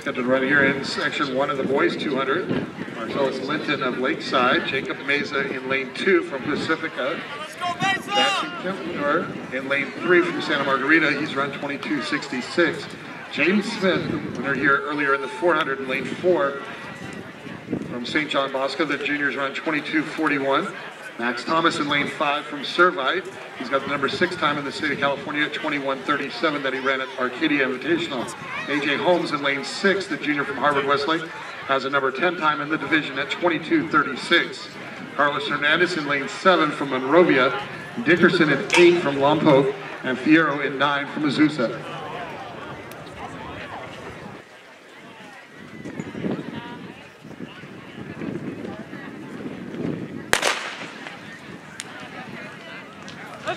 scheduled right here in section one of the boys 200. Marcellus Linton of Lakeside, Jacob Meza in lane 2 from Pacifica. Jackson Kempner in lane 3 from Santa Margarita. He's run 22.66. James Smith, winner here earlier in the 400 in lane 4 from St. John Bosco. The juniors run 22.41. Max Thomas in lane 5 from Servite. He's got the number 6 time in the state of California at 21.37 that he ran at Arcadia Invitational. A.J. Holmes in lane 6, the junior from Harvard Westlake, has a number 10 time in the division at 22.36. Carlos Hernandez in lane 7 from Monrovia. Dickerson in 8 from Lompoc. And Fierro in 9 from Azusa.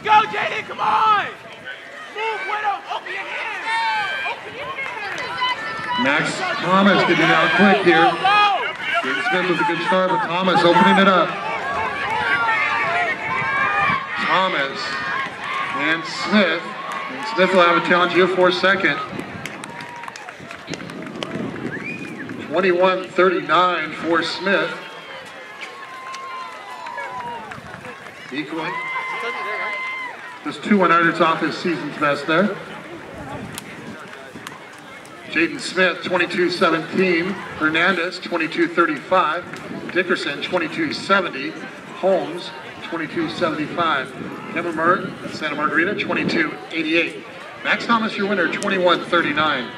Go, Jaden, come on! Move, Widow, open your hands! Open your hands! Max Thomas getting out quick here. Jaden Smith with a good start, but Thomas opening it up. Thomas and Smith. And Smith will have a challenge here for a second. 21.39 for Smith. Equaling. Just 2 100s off his season's best there. Jaden Smith, 22.17. Hernandez, 22.35. Dickerson, 22.70. Holmes, 22.75. Kevin Merton, Santa Margarita, 22.88. Max Thomas, your winner, 21.39.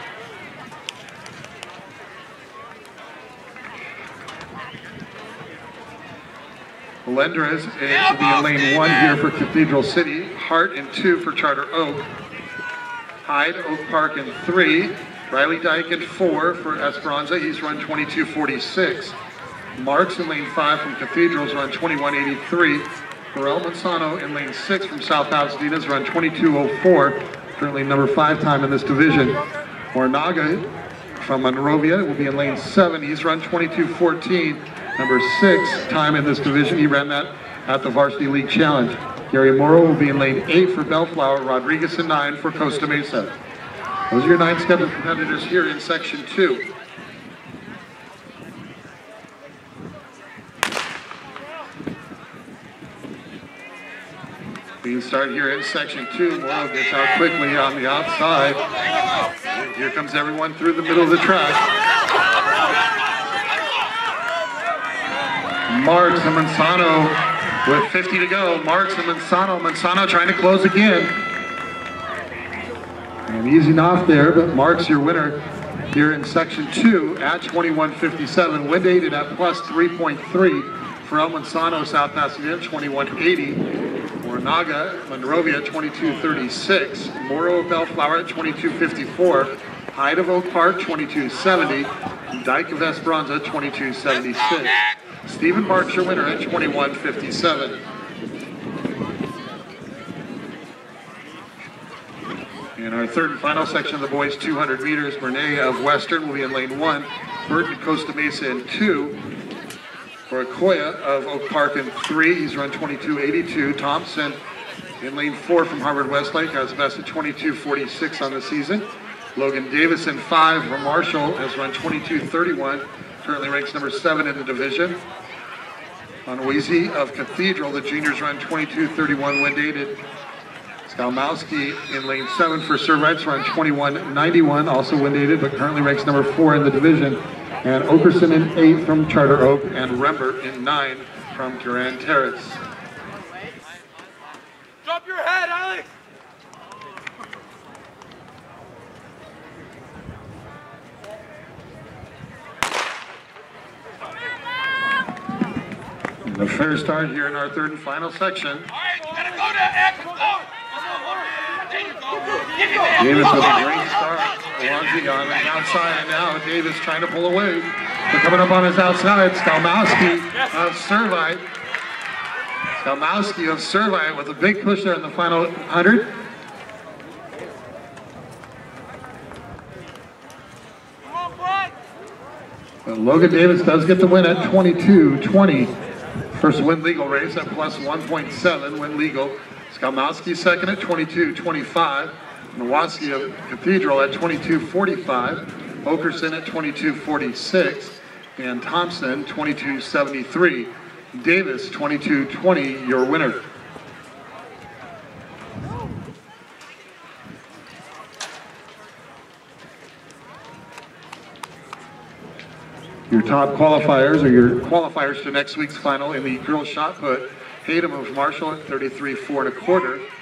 Lendrez will be in lane 1 here for Cathedral City. Hart in 2 for Charter Oak. Hyde, Oak Park in 3. Riley Dyke in 4 for Esperanza. He's run 22.46. Marks in lane 5 from Cathedral's run 21.83. Ferrel Mansano in lane 6 from South Pasadena's run 22.04. Currently number 5 time in this division. Morinaga from Monrovia will be in lane 7. He's run 22.14. Number 6 time in this division. He ran that at the Varsity League Challenge. Gary Morrow will be in lane 8 for Bellflower. Rodriguez in 9 for Costa Mesa. Those are your 9 scheduled competitors here in section 2. Being started here in section 2. Morrow gets out quickly on the outside. And here comes everyone through the middle of the track. Marks and Mansano with 50 to go. Marks and Mansano. Mansano trying to close again. And easing off there, but Marks your winner here in section 2 at 21.57. Wind aided at plus 3.3 for El Mansano, South Pasadena, 21.80. Morinaga, Monrovia, 22.36. Morrow of Bellflower at 22.54. Hyde of Oak Park, 22.70. Dyke of Esperanza, 22.76. Stephen Marks, your winner at 21.57. In our third and final section of the boys 200 meters, Bernay of Western will be in lane 1. Burton Costa Mesa in 2. Koya of Oak Park in 3. He's run 22.82. Thompson in lane 4 from Harvard Westlake has best at 22.46 on the season. Logan Davis in 5 from Marshall has run 22.31. Currently ranks number 7 in the division. Onuizi of Cathedral, the juniors run 22.31 wind aided. Skalmowski in lane 7 for Servites run 21.91, also wind aided, but currently ranks number 4 in the division. And Okerson in 8 from Charter Oak and Rembert in 9 from Duran Terrace. Drop your head, Alex! The fair start here in our third and final section. Davis with a great start. Alonzi on the outside, and now Davis trying to pull away. But coming up on his outside, Skalmowski of Servite. Skalmowski of Servite with a big push there in the final 100. But Logan Davis does get the win at 22.20. First win legal race at plus 1.7, win legal. Skalmowski second at 22.25. Nowaski of Cathedral at 22.45. Okerson at 22.46, and Thompson 22.73. Davis 22.20, your winner. Your top qualifiers are your qualifiers to next week's final in the girls shot put. Hayden of Marshall at 33.25.